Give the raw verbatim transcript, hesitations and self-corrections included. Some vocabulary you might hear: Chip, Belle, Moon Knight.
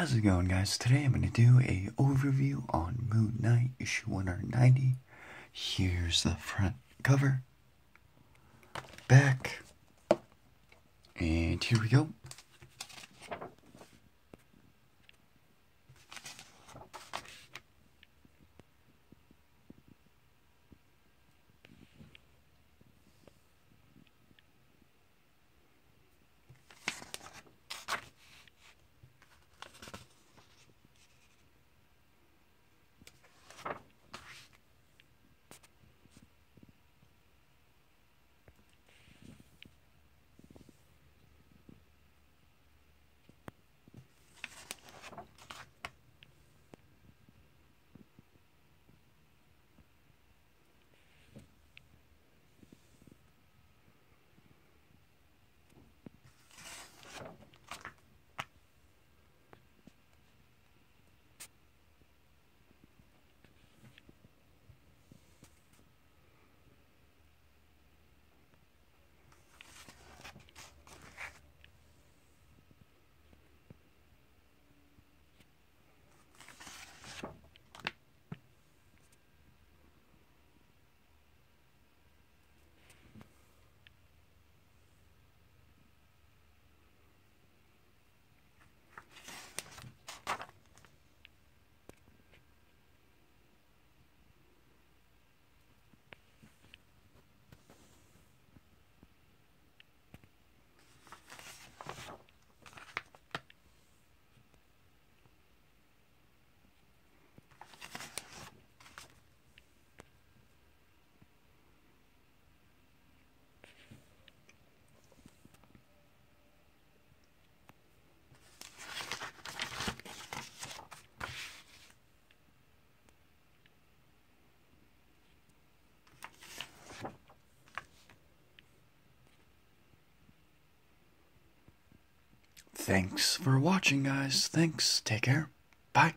How's it going, guys? Today I'm going to do a overview on Moon Knight issue one ninety. Here's the front cover, back, and here we go. Thanks for watching, guys. Thanks. Take care. Bye.